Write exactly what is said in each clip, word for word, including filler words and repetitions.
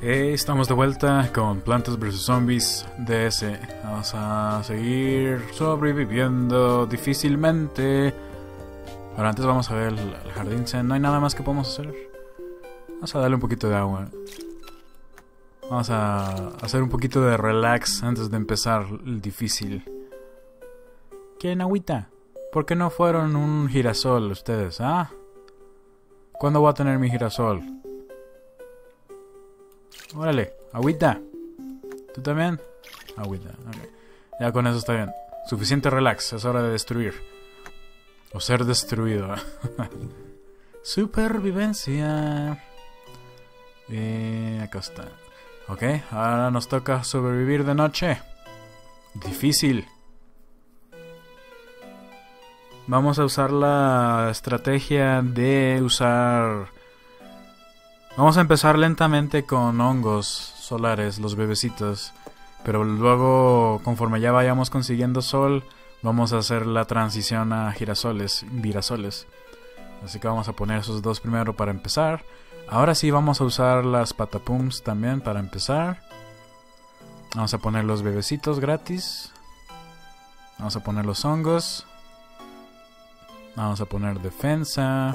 Hey, estamos de vuelta con Plantas versus Zombies D S. Vamos a seguir sobreviviendo difícilmente. Pero antes vamos a ver el jardín. No hay nada más que podemos hacer. Vamos a darle un poquito de agua. Vamos a hacer un poquito de relax antes de empezar el difícil. ¿Quieren agüita? ¿Por qué no fueron un girasol ustedes, ah? ¿Cuándo voy a tener mi girasol? Órale, agüita. ¿Tú también? Agüita, ok. Ya con eso está bien. Suficiente relax, es hora de destruir. O ser destruido. Supervivencia. Y acá está. Ok, ahora nos toca sobrevivir de noche. Difícil. Vamos a usar la estrategia de usar... Vamos a empezar lentamente con hongos solares, los bebecitos. Pero luego, conforme ya vayamos consiguiendo sol, vamos a hacer la transición a girasoles, virasoles. Así que vamos a poner esos dos primero para empezar. Ahora sí vamos a usar las patapums también para empezar. Vamos a poner los bebecitos gratis. Vamos a poner los hongos. Vamos a poner defensa.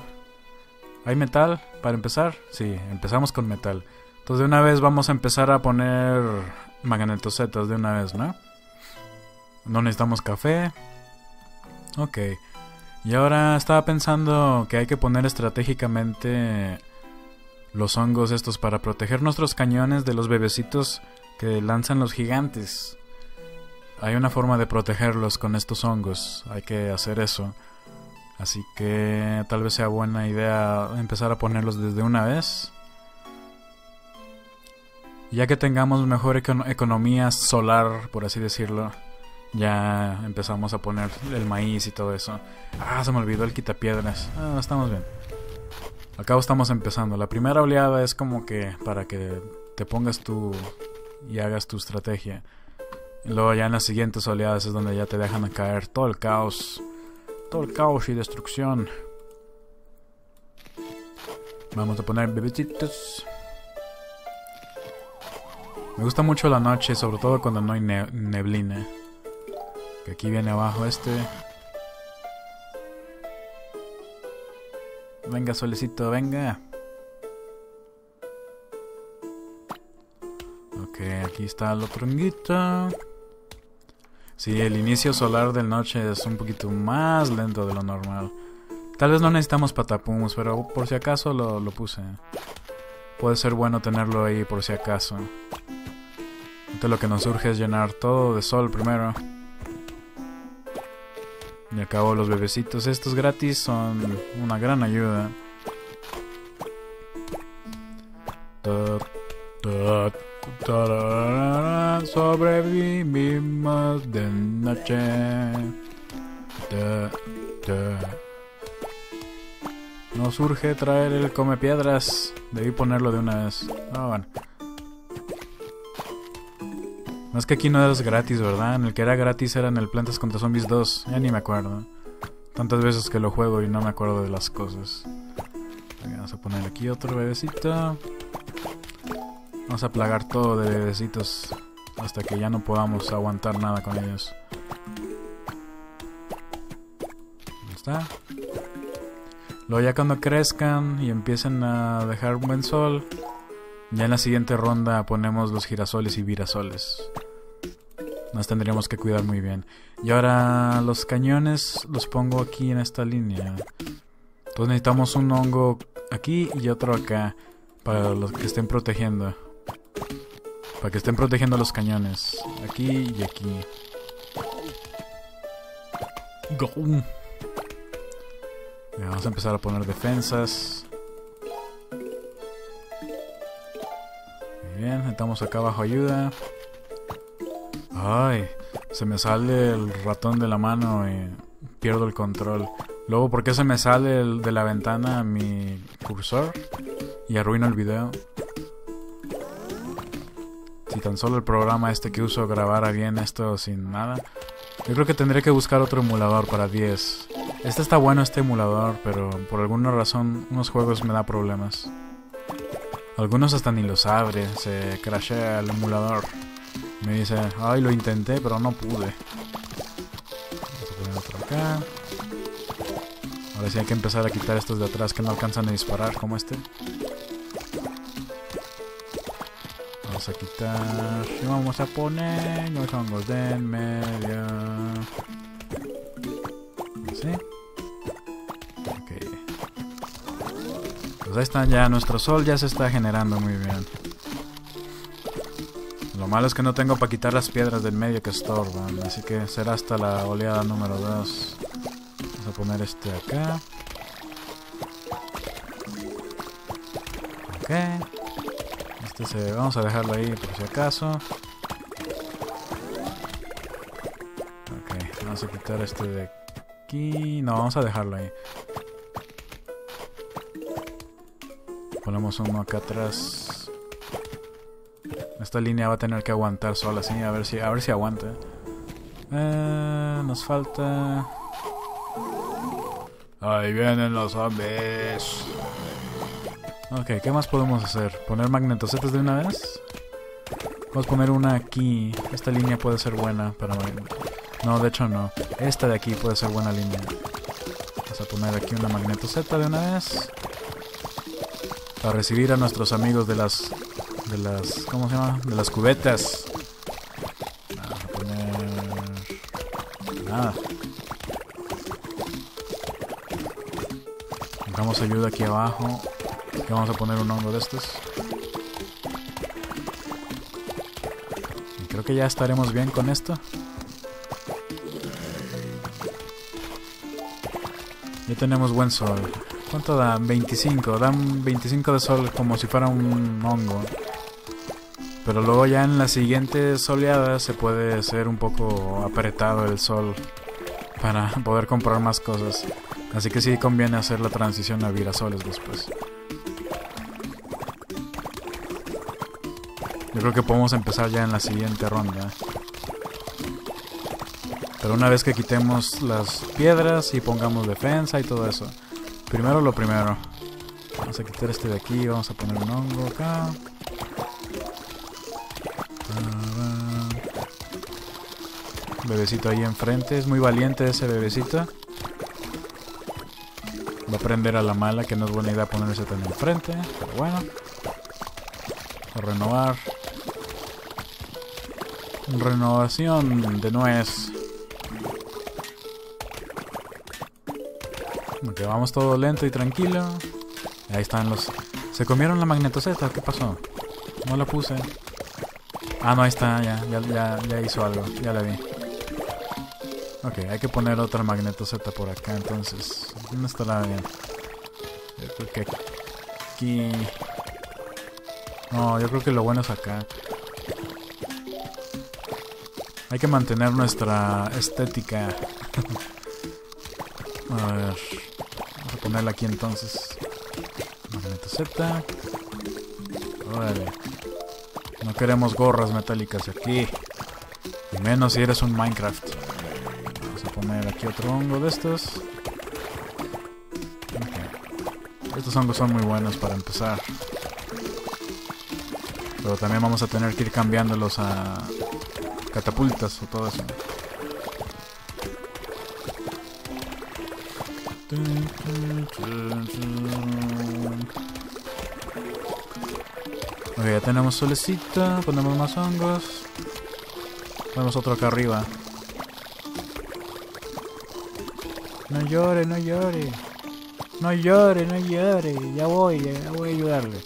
¿Hay metal para empezar? Sí, empezamos con metal. Entonces de una vez vamos a empezar a poner magnetosetas de una vez, ¿no? No necesitamos café. Ok. Y ahora estaba pensando que hay que poner estratégicamente los hongos estos para proteger nuestros cañones de los bebecitos que lanzan los gigantes. Hay una forma de protegerlos con estos hongos. Hay que hacer eso. Así que tal vez sea buena idea empezar a ponerlos desde una vez. Ya que tengamos mejor econ- economía solar, por así decirlo, ya empezamos a poner el maíz y todo eso. Ah, se me olvidó el quitapiedras. Ah, estamos bien. Al cabo estamos empezando. La primera oleada es como que para que te pongas tú y hagas tu estrategia. Y luego ya en las siguientes oleadas es donde ya te dejan caer todo el caos. Todo el caos y destrucción. Vamos a poner bebecitos. Me gusta mucho la noche, sobre todo cuando no hay ne neblina. Que aquí viene abajo este. Venga, solecito, venga. Ok, aquí está el otro honguito. Sí, el inicio solar de noche es un poquito más lento de lo normal. Tal vez no necesitamos patapums, pero por si acaso lo, lo puse. Puede ser bueno tenerlo ahí por si acaso. Entonces lo que nos urge es llenar todo de sol primero. Y al cabo los bebecitos estos gratis son una gran ayuda. Sobrevivimos de noche. Da, da. Nos urge traer el comepiedras. Debí ponerlo de una vez. Ah, bueno. No, es que aquí no es gratis, ¿verdad? En el que era gratis era en el Plantas contra Zombies dos. Ya ni me acuerdo. Tantas veces que lo juego y no me acuerdo de las cosas. Vamos a poner aquí otro bebecito. Vamos a plagar todo de bebecitos hasta que ya no podamos aguantar nada con ellos. Ahí está. Luego ya cuando crezcan y empiecen a dejar un buen sol, ya en la siguiente ronda ponemos los girasoles y virasoles. Nos tendríamos que cuidar muy bien. Y ahora los cañones los pongo aquí en esta línea. Entonces necesitamos un hongo aquí y otro acá para los que estén protegiendo. Para que estén protegiendo los cañones. Aquí y aquí. Go. Ya, vamos a empezar a poner defensas. Muy bien, estamos acá abajo ayuda. Ay, se me sale el ratón de la mano y pierdo el control. Luego, ¿por qué se me sale el de la ventana mi cursor? Y arruino el video. Si tan solo el programa este que uso grabara bien esto sin nada. Yo creo que tendría que buscar otro emulador para D S. Este está bueno, este emulador, pero por alguna razón unos juegos me da problemas. Algunos hasta ni los abre, se crashea el emulador. Me dice, ay, lo intenté, pero no pude. Vamos a poner otro acá. Ahora sí hay que empezar a quitar estos de atrás que no alcanzan a disparar, como este. Vamos a quitar... y vamos a poner... los hongos de en medio. ¿Sí? Ok. Pues ahí está ya, nuestro sol ya se está generando muy bien. Lo malo es que no tengo para quitar las piedras del medio que estorban, así que será hasta la oleada número dos. Vamos a poner este acá. Ok. Este se... vamos a dejarlo ahí por si acaso. Ok, vamos a quitar este de aquí. No, vamos a dejarlo ahí. Ponemos uno acá atrás. Esta línea va a tener que aguantar sola, sí, a ver si, a ver si aguanta. Eh, nos falta... ahí vienen los zombies. Ok, ¿qué más podemos hacer? ¿Poner magnetosetas de una vez? Vamos a poner una aquí. Esta línea puede ser buena para... no, de hecho no. Esta de aquí puede ser buena línea. Vamos a poner aquí una magnetoseta de una vez. Para recibir a nuestros amigos de las... de las... ¿cómo se llama? De las cubetas. Vamos a poner... nada. Pongamos ayuda aquí abajo. Que vamos a poner un hongo de estos. Y creo que ya estaremos bien con esto. Ya tenemos buen sol. ¿Cuánto dan? veinticinco. Dan veinticinco de sol como si fuera un hongo. Pero luego ya en las siguientes soleadas se puede ser un poco apretado el sol para poder comprar más cosas. Así que sí conviene hacer la transición a virasoles después. Yo creo que podemos empezar ya en la siguiente ronda. Pero una vez que quitemos las piedras y pongamos defensa y todo eso. Primero lo primero. Vamos a quitar este de aquí. Vamos a poner un hongo acá. Un bebecito ahí enfrente. Es muy valiente ese bebecito. Va a aprender a la mala que no es buena idea ponerse tan enfrente. Pero bueno. A renovar. Renovación de nuez. Ok, vamos todo lento y tranquilo. Ahí están los... se comieron la magnetoseta, ¿qué pasó? No la puse. Ah, no, ahí está, ya, ya, ya, ya hizo algo, ya la vi. Ok, hay que poner otra magnetoseta por acá, entonces. ¿Dónde estará bien? Yo creo que aquí... no, yo creo que lo bueno es acá. Hay que mantener nuestra estética. A ver. Vamos a ponerla aquí entonces. Magnetoseta. Órale. No queremos gorras metálicas aquí. Y menos si eres un Minecraft. Vamos a poner aquí otro hongo de estos. Okay. Estos hongos son muy buenos para empezar. Pero también vamos a tener que ir cambiándolos a catapultas o todo eso. Ok, ya tenemos solecita, ponemos más hongos. Ponemos otro acá arriba. No llore, no llore. No llore, no llore. Ya voy, ya voy a ayudarle.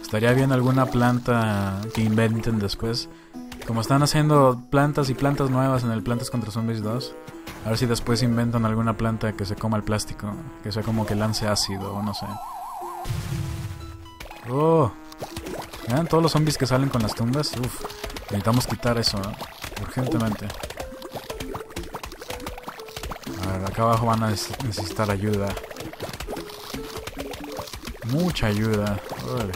Estaría bien alguna planta que inventen después. Como están haciendo plantas y plantas nuevas en el Plantas contra Zombies dos. A ver si después inventan alguna planta que se coma el plástico. Que sea como que lance ácido o no sé. ¡Oh! ¿Vean todos los zombies que salen con las tumbas? Uf, necesitamos quitar eso, ¿no? Urgentemente. A ver, acá abajo van a necesitar ayuda. Mucha ayuda. Órale.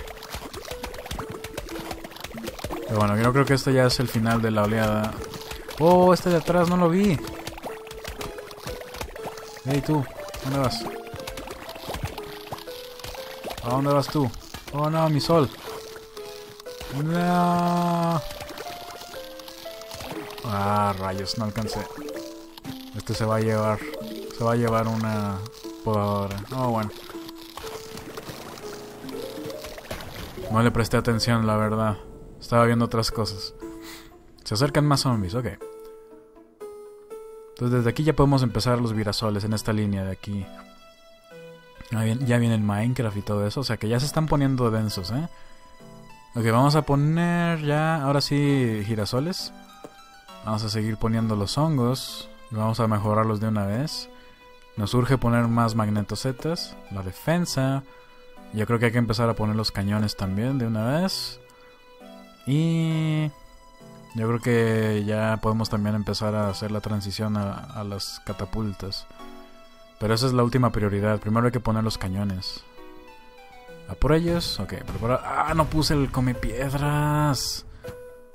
Pero bueno, yo creo que esto ya es el final de la oleada. Oh, este de atrás no lo vi. Hey, tú. ¿Dónde vas? ¿A dónde vas tú? Oh, no, mi sol. No. Ah, rayos, no alcancé. Este se va a llevar. Se va a llevar una podadora. Oh, bueno. No le presté atención, la verdad. Estaba viendo otras cosas. Se acercan más zombies, ok. Entonces desde aquí ya podemos empezar los virasoles en esta línea de aquí. Ya viene el Minecraft y todo eso, o sea que ya se están poniendo densos, ¿eh? Ok, vamos a poner ya, ahora sí, girasoles. Vamos a seguir poniendo los hongos. Y vamos a mejorarlos de una vez. Nos urge poner más magnetosetas. La defensa. Yo creo que hay que empezar a poner los cañones también de una vez. Y... yo creo que ya podemos también empezar a hacer la transición a, a las catapultas. Pero esa es la última prioridad. Primero hay que poner los cañones. ¿A por ellos? Ok, prepara... ¡Ah, no puse el comepiedras!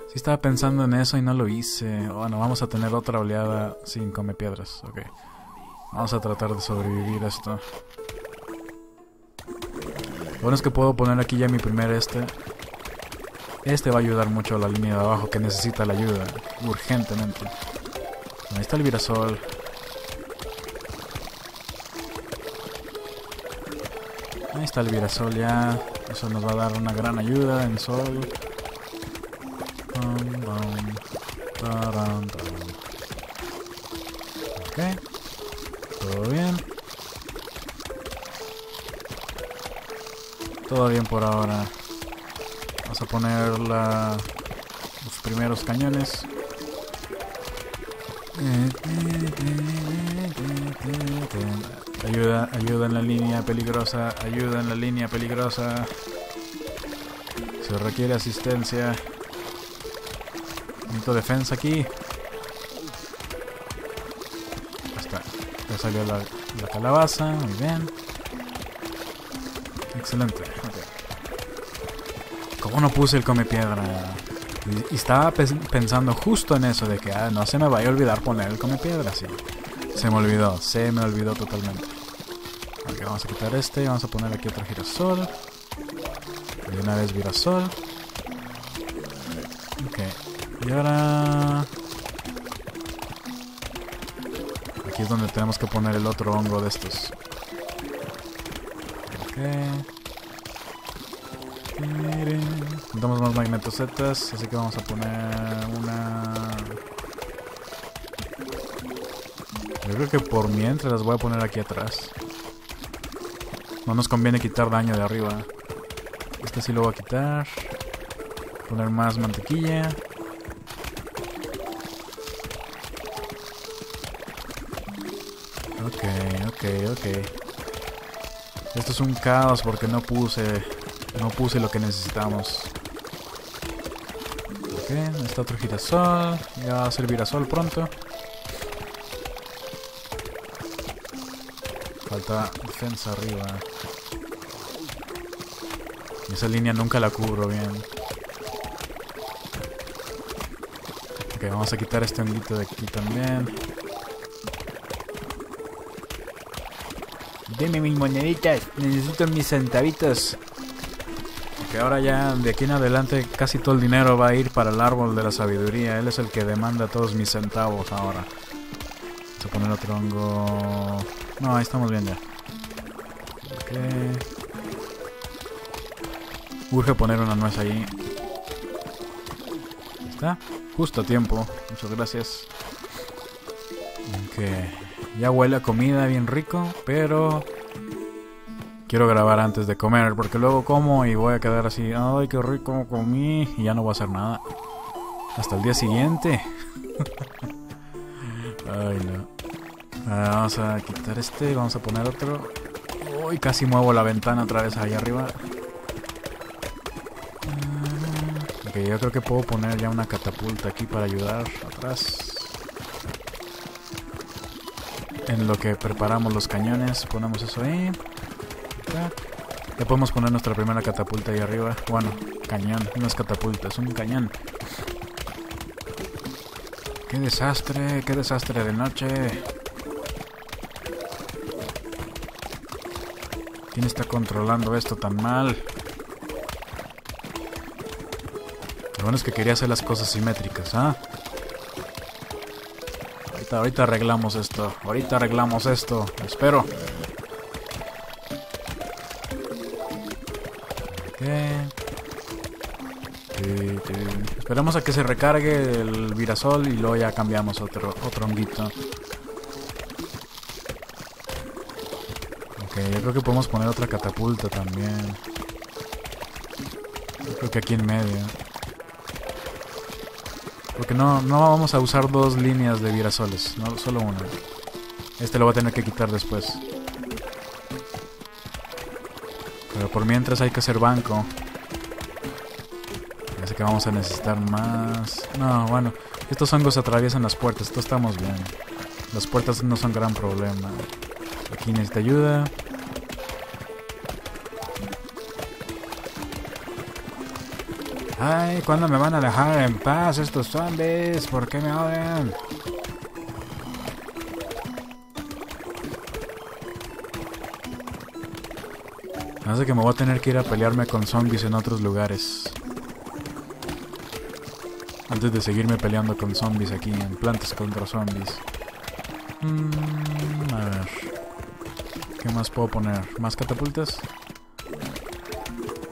Sí estaba pensando en eso y no lo hice. Bueno, vamos a tener otra oleada sin comepiedras. Ok. Vamos a tratar de sobrevivir a esto. Lo bueno es que puedo poner aquí ya mi primer este... Este va a ayudar mucho a la línea de abajo que necesita la ayuda urgentemente. Ahí está el virasol. Ahí está el virasol ya. Eso nos va a dar una gran ayuda en sol. Ok. Todo bien. Todo bien por ahora. Vamos a poner la, los primeros cañones. Ayuda, ayuda en la línea peligrosa, ayuda en la línea peligrosa. Se requiere asistencia. Necesito defensa aquí. Ya está, ya salió la, la calabaza, muy bien. Excelente, ok. ¿Cómo no puse el come piedra? Y estaba pensando justo en eso, de que ah, no se me vaya a olvidar poner el come piedra. Sí, se me olvidó, se me olvidó totalmente. Ok, vamos a quitar este y vamos a poner aquí otro girasol. Y una vez girasol. Ok, y ahora... aquí es donde tenemos que poner el otro hongo de estos. Ok... necesitamos más magnetosetas, así que vamos a poner una... yo creo que por mientras las voy a poner aquí atrás. No nos conviene quitar daño de arriba. Este sí lo voy a quitar. Poner más mantequilla. Ok, ok, ok. Esto es un caos porque no puse... no puse lo que necesitamos. Ok, está otro girasol. Ya va a ser girasol pronto. Falta defensa arriba. Esa línea nunca la cubro bien. Ok, vamos a quitar este honguito de aquí también. Deme mis moneditas. Necesito mis centavitos. Que ahora ya de aquí en adelante casi todo el dinero va a ir para el árbol de la sabiduría. Él es el que demanda todos mis centavos ahora. Vamos a poner otro hongo. No, ahí estamos bien ya. Okay. Urge poner una nuez ahí. Ahí está. Justo a tiempo. Muchas gracias. Ok. Ya huele a comida bien rico, pero... quiero grabar antes de comer, porque luego como y voy a quedar así, ay, qué rico comí, y ya no voy a hacer nada. Hasta el día siguiente. Ay, no. Ahora vamos a quitar este, vamos a poner otro. Uy, casi muevo la ventana otra vez ahí arriba. Ok, yo creo que puedo poner ya una catapulta aquí para ayudar atrás. En lo que preparamos los cañones, ponemos eso ahí. Ya podemos poner nuestra primera catapulta ahí arriba. Bueno, cañón, no es catapulta, es un cañón. Ok, Qué desastre, qué desastre de noche. ¿Quién está controlando esto tan mal? Lo bueno es que quería hacer las cosas simétricas, ¿ah? ¿eh? Ahorita, ahorita arreglamos esto. Ahorita arreglamos esto. Espero. Okay. Sí, sí. Esperemos a que se recargue el virasol y luego ya cambiamos otro, otro honguito. Yo creo que podemos poner otra catapulta también. Yo creo que aquí en medio. Porque no, no vamos a usar dos líneas de virasoles, no, solo una. Este lo voy a tener que quitar después. Pero por mientras hay que hacer banco. Así que vamos a necesitar más. No, bueno, estos hongos atraviesan las puertas, esto estamos bien. Las puertas no son gran problema. Aquí necesita ayuda. Ay, ¿cuándo me van a dejar en paz estos zombies? ¿Por qué me odian? No sé, que me voy a tener que ir a pelearme con zombies en otros lugares antes de seguirme peleando con zombies aquí en Plantas contra Zombies. Mm, a ver, ¿qué más puedo poner? ¿Más catapultas?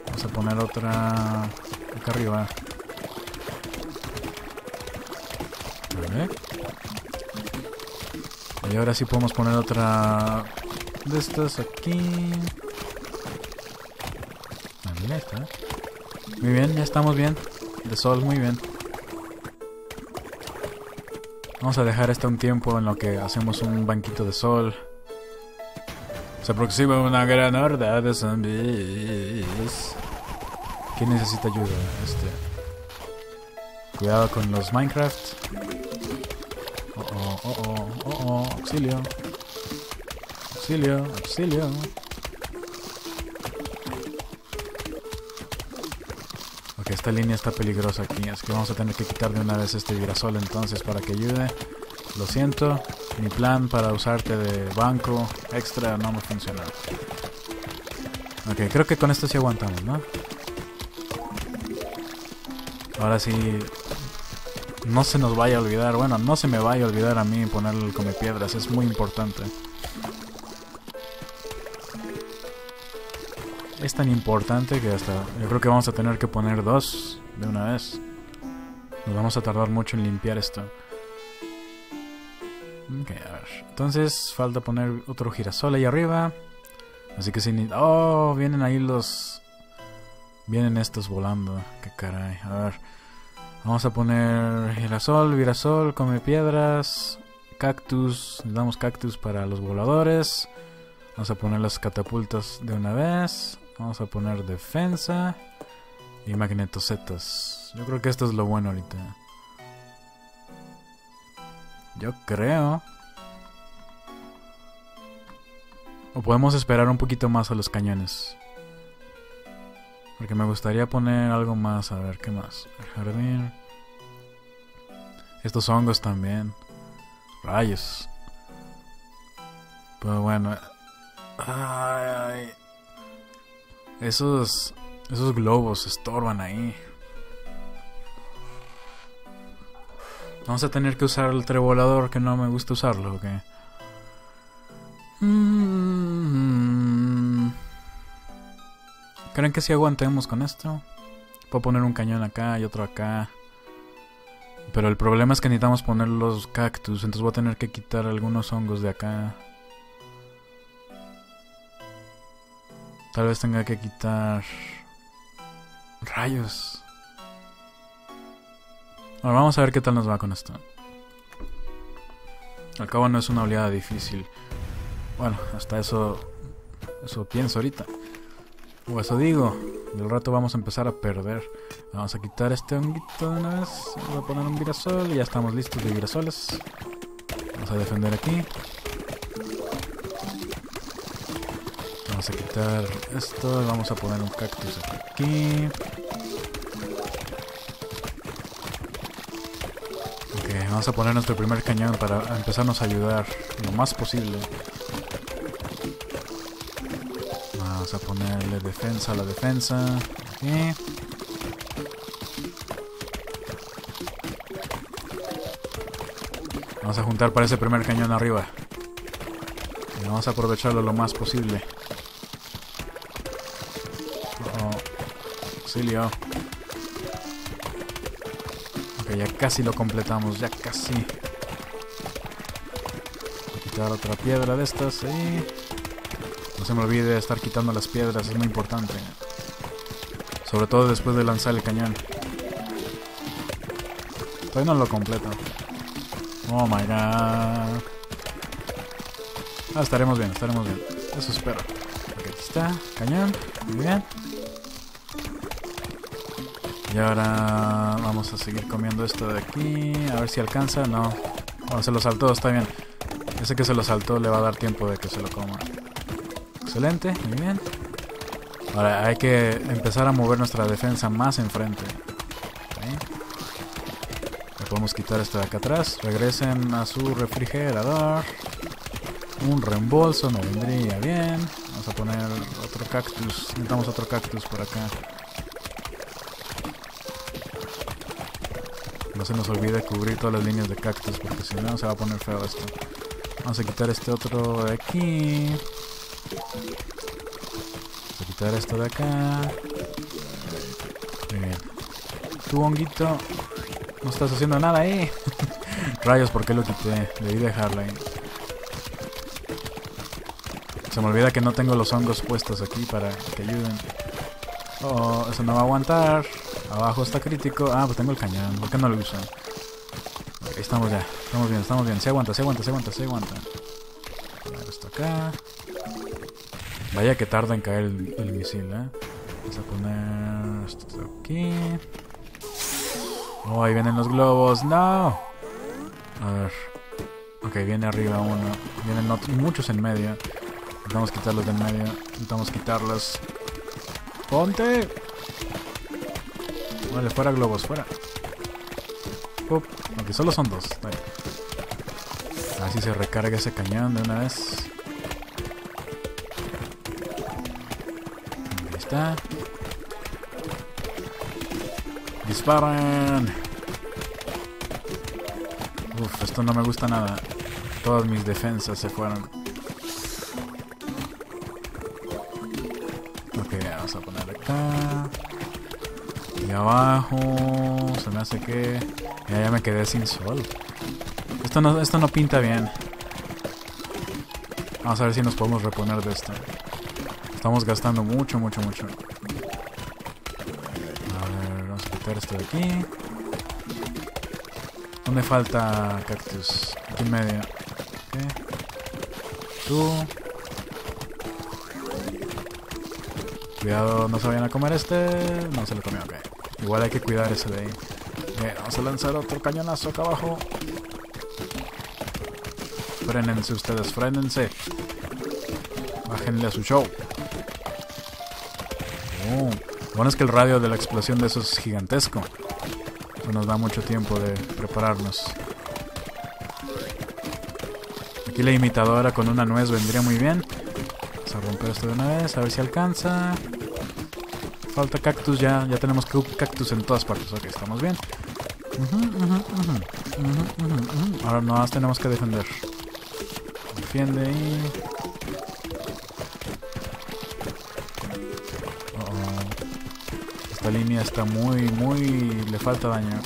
Vamos a poner otra... acá arriba. Vale. Y ahora sí podemos poner otra de estas aquí. Vale, está. Muy bien, ya estamos bien. De sol, muy bien. Vamos a dejar esto un tiempo en lo que hacemos un banquito de sol. Se aproxima una gran horda de zombies. ¿Quién necesita ayuda? Este. Cuidado con los Minecraft. Oh, oh, oh, oh, oh, oh. Auxilio. Auxilio, auxilio. Ok, esta línea está peligrosa aquí. Así que vamos a tener que quitar de una vez este girasol entonces para que ayude. Lo siento. Mi plan para usarte de banco extra no me funcionó. Ok, creo que con esto sí aguantamos, ¿no? Ahora sí, no se nos vaya a olvidar, bueno, no se me vaya a olvidar a mí poner el comepiedras, es muy importante. Es tan importante que hasta, yo creo que vamos a tener que poner dos de una vez. Nos vamos a tardar mucho en limpiar esto. Ok, a ver, entonces falta poner otro girasol ahí arriba. Así que sin... ¡Oh! Vienen ahí los... Vienen estos volando, qué caray. A ver, vamos a poner girasol, girasol, come piedras, cactus, le damos cactus para los voladores. Vamos a poner las catapultas de una vez. Vamos a poner defensa y magnetosetas. Yo creo que esto es lo bueno ahorita. Yo creo. O podemos esperar un poquito más a los cañones. Porque me gustaría poner algo más. A ver, ¿qué más? El jardín. Estos hongos también. Rayos. Pero bueno. Ay, ay. Esos... Esos globos estorban ahí. Vamos a tener que usar el trevolador, que no me gusta usarlo, ¿ok? Mm-hmm. ¿Creen que si aguantemos con esto? Puedo poner un cañón acá y otro acá. Pero el problema es que necesitamos poner los cactus. Entonces voy a tener que quitar algunos hongos de acá. Tal vez tenga que quitar... Rayos. Ahora vamos a ver qué tal nos va con esto. Al cabo no es una oleada difícil. Bueno, hasta eso... Eso pienso ahorita. O eso digo, del rato vamos a empezar a perder. Vamos a quitar este honguito de una vez. Vamos a poner un girasol y ya estamos listos de girasoles. Vamos a defender aquí. Vamos a quitar esto y vamos a poner un cactus aquí. Ok, Vamos a poner nuestro primer cañón para empezarnos a ayudar lo más posible. Vamos a ponerle defensa a la defensa. Aquí. Vamos a juntar para ese primer cañón arriba. Y vamos a aprovecharlo lo más posible. Uh-oh. Auxilio. Ok, ya casi lo completamos, ya casi. Voy a quitar otra piedra de estas. Sí. No se me olvide estar quitando las piedras, es muy importante. Sobre todo después de lanzar el cañón. Todavía no lo completo. Oh my god. Ah, estaremos bien, estaremos bien. Eso espero. Aquí está, cañón. Muy bien. Y ahora vamos a seguir comiendo esto de aquí. A ver si alcanza. No. Bueno, se lo saltó, está bien. Ese que se lo saltó le va a dar tiempo de que se lo coma. Excelente, muy bien. Ahora hay que empezar a mover nuestra defensa más enfrente. Vamos a quitar esto de acá atrás. Regresen a su refrigerador. Un reembolso no vendría bien. Vamos a poner otro cactus. Necesitamos otro cactus por acá. No se nos olvide cubrir todas las líneas de cactus, porque si no se va a poner feo esto. Vamos a quitar este otro de aquí. Vamos a quitar esto de acá. Muy bien. Tu honguito. No estás haciendo nada ahí. Rayos, ¿por qué lo quité? Debí dejarla ahí. Se me olvida que no tengo los hongos puestos aquí para que ayuden. Oh, eso no va a aguantar. Abajo está crítico. Ah, pues tengo el cañón. ¿Por qué no lo uso? Ok, estamos ya. Estamos bien, estamos bien. Se aguanta, se aguanta, se aguanta, se aguanta. A ver esto acá. Vaya que tarda en caer el, el misil, ¿eh? Vamos a poner esto aquí. Oh, ahí vienen los globos. ¡No! A ver. Ok, viene arriba uno. Vienen otros, muchos en medio. Intentamos quitarlos de en medio. Intentamos quitarlos. ¡Ponte! Vale, fuera globos, fuera. Up. Ok, solo son dos. Vale. Así se recarga ese cañón de una vez. Ahí está. ¡Disparan! Uf, esto no me gusta nada. Todas mis defensas se fueron. Ok, vamos a poner acá. Y abajo. Se me hace que... Ya, ya me quedé sin sol. Esto no, esto no pinta bien. Vamos a ver si nos podemos reponer de esto. Estamos gastando mucho, mucho, mucho. Esto de aquí. ¿Dónde falta cactus? Aquí en medio. Okay. Tú. Cuidado, no se vayan a comer este. No se lo comió, ok. Igual hay que cuidar ese de ahí. Okay, vamos a lanzar otro cañonazo acá abajo. Frénense ustedes, frénense. Bájenle a su show. Oh. Bueno, es que el radio de la explosión de eso es gigantesco. Eso nos da mucho tiempo de prepararnos. Aquí la imitadora con una nuez vendría muy bien. Vamos a romper esto de una vez, a ver si alcanza. Falta cactus ya, ya tenemos cactus en todas partes. Ok, estamos bien. Uh-huh, uh-huh, uh-huh, uh-huh, uh-huh, uh-huh. Ahora nomás tenemos que defender. Defiende ahí. Esta línea está muy, muy... le falta daño.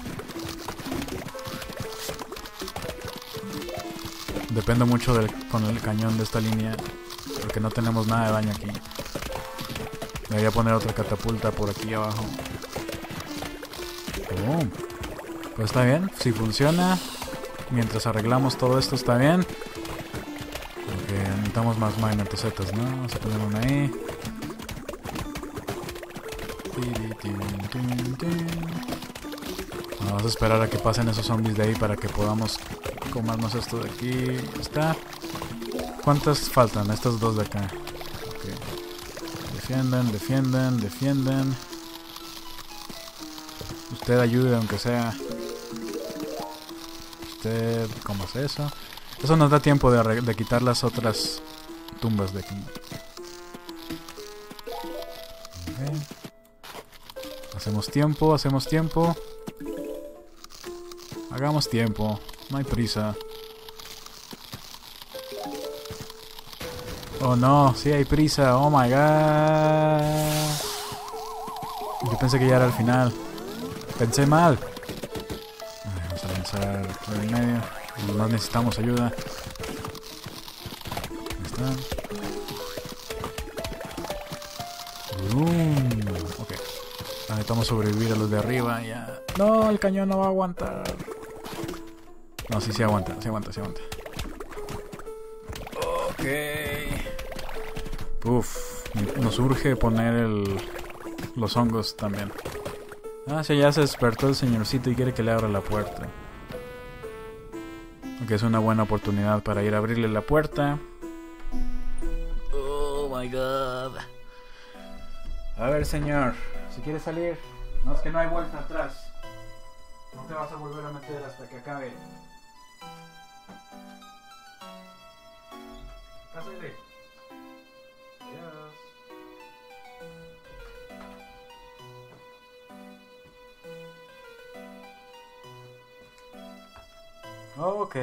Depende mucho del, con el cañón de esta línea, porque no tenemos nada de daño aquí. Debería poner otra catapulta por aquí abajo. Oh, pues está bien, si funciona. Mientras arreglamos todo esto está bien. Porque necesitamos más magnetosetas, ¿no? Vamos a poner una ahí. Vamos a esperar a que pasen esos zombies de ahí para que podamos comernos esto de aquí. Está. ¿Cuántas faltan? Estas dos de acá. Okay. Defienden, defienden, defienden. Usted ayude aunque sea. usted cómo es eso. Eso nos da tiempo de, de quitar las otras tumbas de aquí. Okay. Hacemos tiempo, hacemos tiempo. Hagamos tiempo, no hay prisa. Oh no, sí hay prisa, oh my god. Yo pensé que ya era el final. Pensé mal. Vamos a lanzar por el medio. No necesitamos ayuda. Ahí está. Boom. Ok. Necesitamos sobrevivir a los de arriba. Ya. No, el cañón no va a aguantar. No, sí, sí aguanta, sí aguanta, sí aguanta. Ok. Uff. Nos urge poner el, los hongos también. Ah, si ya se despertó el señorcito y quiere que le abra la puerta. Aunque es una buena oportunidad para ir a abrirle la puerta. Oh my god. A ver, señor, si quieres salir, no, es que no hay vuelta atrás. No te vas a volver a meter hasta que acabe. Pásale. Adiós. Ok.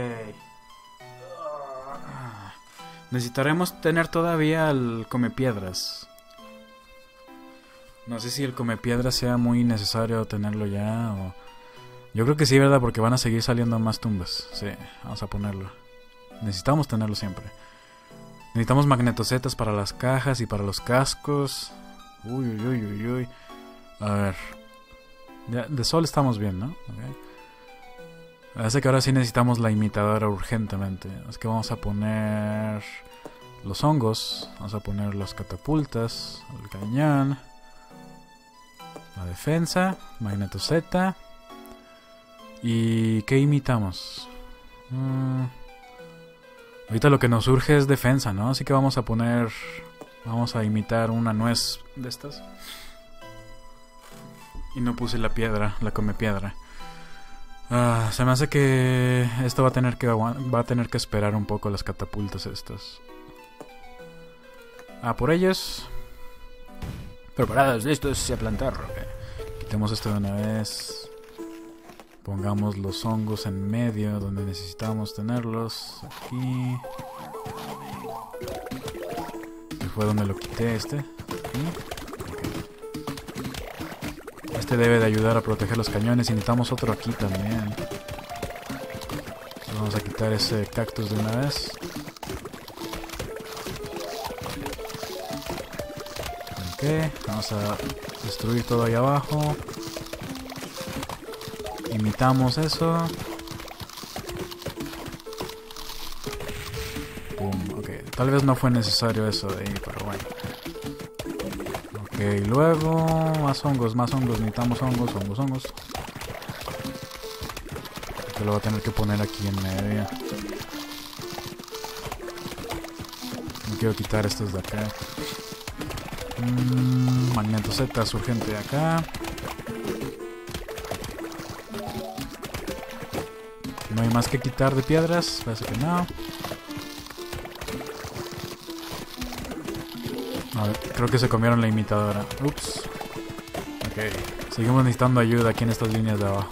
Necesitaremos tener todavía el comepiedras. No sé si el comepiedras sea muy necesario tenerlo ya o... Yo creo que sí, ¿verdad? Porque van a seguir saliendo más tumbas. Sí, vamos a ponerlo. Necesitamos tenerlo siempre. Necesitamos magnetosetas para las cajas y para los cascos. Uy, uy, uy, uy, uy. A ver. Ya, de sol estamos bien, ¿no? Ok. Parece que ahora sí necesitamos la imitadora urgentemente. Es que vamos a poner los hongos. Vamos a poner las catapultas. El cañón. La defensa. Magnetoseta. ¿Y qué imitamos? Mm. Ahorita lo que nos surge es defensa, ¿no? Así que vamos a poner... Vamos a imitar una nuez de estas. Y no puse la piedra, la come piedra. Ah, se me hace que esto va a tener que va a tener que esperar un poco las catapultas estas. Ah, por ellas. Preparados, listos a plantar. Okay. Quitemos esto de una vez. Pongamos los hongos en medio donde necesitamos tenerlos. Aquí. Este fue donde lo quité este. Aquí. Este debe de ayudar a proteger los cañones y necesitamos otro aquí también. Vamos a quitar ese cactus de una vez. Ok, vamos a destruir todo ahí abajo. Imitamos eso. Boom, ok. Tal vez no fue necesario eso de ahí, pero bueno. Ok, luego más hongos, más hongos, necesitamos hongos, hongos, hongos. Este lo voy a tener que poner aquí en medio. No quiero quitar estos de acá. Mm, magnetosetas urgente de acá. No hay más que quitar de piedras, parece que no. A ver, creo que se comieron la imitadora. Ups. Ok. Seguimos necesitando ayuda aquí en estas líneas de abajo.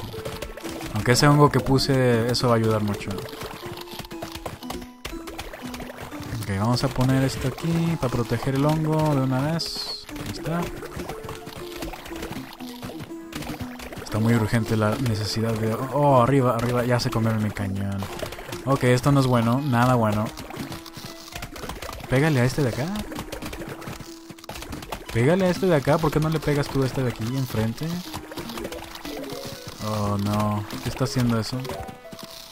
Aunque ese hongo que puse, eso va a ayudar mucho. Ok, vamos a poner esto aquí para proteger el hongo de una vez. Ahí está. Está muy urgente la necesidad de... Oh, arriba, arriba. Ya se comieron mi cañón. Ok, esto no es bueno. Nada bueno. Pégale a este de acá. Pégale a este de acá, ¿por qué no le pegas tú a este de aquí enfrente? Oh no, ¿qué está haciendo eso?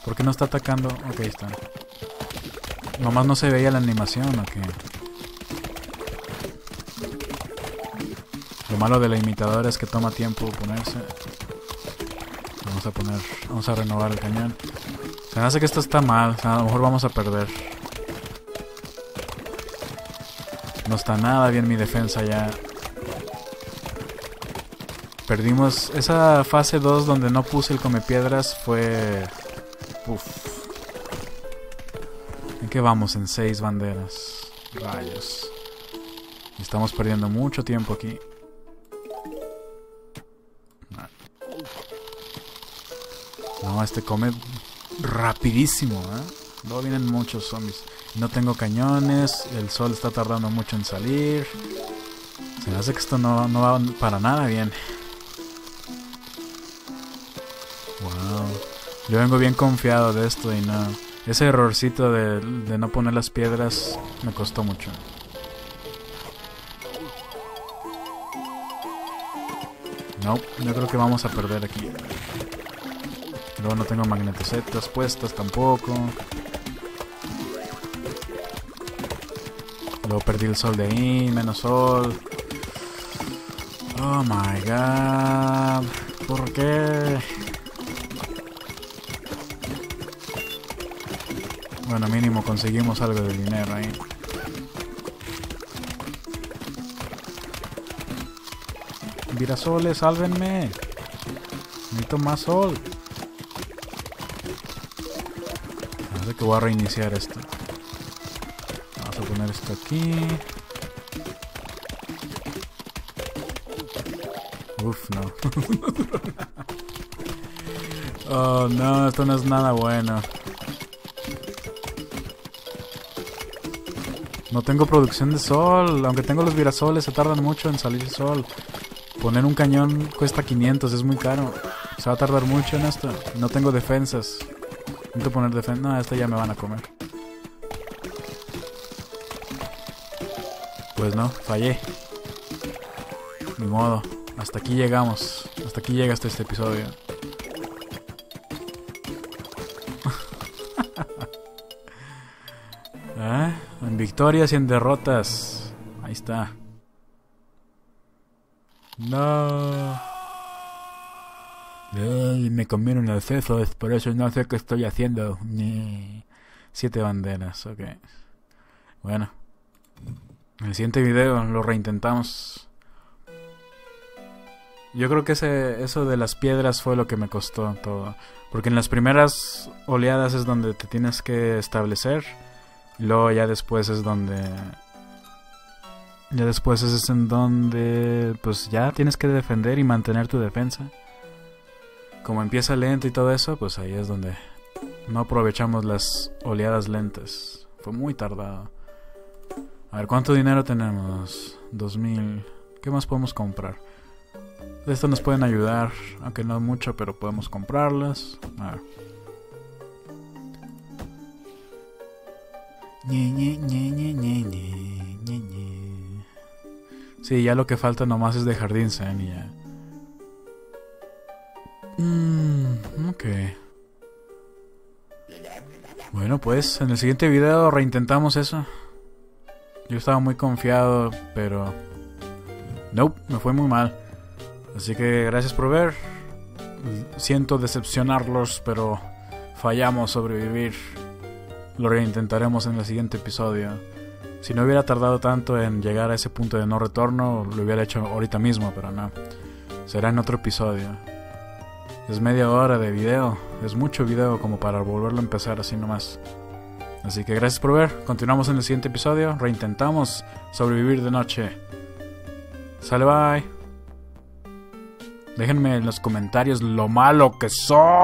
¿Por qué no está atacando? Ok, está. Nomás no se veía la animación, ok. Lo malo de la imitadora es que toma tiempo ponerse. Vamos a poner, vamos a renovar el cañón. Se me hace que esto está mal, o sea, a lo mejor vamos a perder. No está nada bien mi defensa ya. Perdimos. Esa fase dos donde no puse el comepiedras fue... Uf. ¿En qué vamos? En seis banderas. Rayos. Estamos perdiendo mucho tiempo aquí. No, este come rapidísimo, ¿eh? Luego vienen muchos zombies. No tengo cañones. El sol está tardando mucho en salir. Se me hace que esto no, no va para nada bien. Wow. Yo vengo bien confiado de esto y no... Ese errorcito de, de no poner las piedras me costó mucho. No, yo creo que vamos a perder aquí. Luego no tengo magnetosetas puestas tampoco. Luego perdí el sol de ahí, menos sol. Oh my god. ¿Por qué? Bueno, mínimo conseguimos algo de dinero ahí. Girasoles, sálvenme. Necesito más sol. Parece que voy a reiniciar esto. Vamos a poner esto aquí. Uf, no. Oh, no, esto no es nada bueno. No tengo producción de sol. Aunque tengo los girasoles, se tardan mucho en salir el sol. Poner un cañón cuesta quinientos, es muy caro. Se va a tardar mucho en esto. No tengo defensas. Necesito poner defensa. No, esta ya me van a comer. Pues no, fallé. Ni modo. Hasta aquí llegamos. Hasta aquí llega hasta este episodio. ¿Eh? En victorias y en derrotas. Ahí está. No. Ay, me comieron los sesos, por eso no sé qué estoy haciendo. Siete banderas, ok. Bueno. En el siguiente video lo reintentamos. Yo creo que ese, eso de las piedras fue lo que me costó todo. Porque en las primeras oleadas es donde te tienes que establecer. Y luego ya después es donde... Ya después es en donde pues ya tienes que defender y mantener tu defensa. Como empieza lento y todo eso, pues ahí es donde no aprovechamos las oleadas lentas. Fue muy tardado. A ver, ¿cuánto dinero tenemos? dos mil. ¿Qué más podemos comprar? Esto nos pueden ayudar, aunque no mucho, pero podemos comprarlas. A ver. Ñe, Ñe, Ñe, Ñe, Ñe, Ñe, Ñe, Ñe. Sí, ya lo que falta nomás es de jardín zen y ya. Mmm, ok. Bueno, pues en el siguiente video reintentamos eso. Yo estaba muy confiado, pero... Nope, me fue muy mal. Así que gracias por ver. Siento decepcionarlos, pero fallamos sobrevivir. Lo reintentaremos en el siguiente episodio. Si no hubiera tardado tanto en llegar a ese punto de no retorno, lo hubiera hecho ahorita mismo, pero no. Será en otro episodio. Es media hora de video. Es mucho video como para volverlo a empezar así nomás. Así que gracias por ver. Continuamos en el siguiente episodio. Reintentamos sobrevivir de noche. Sale, bye. Déjenme en los comentarios lo malo que soy.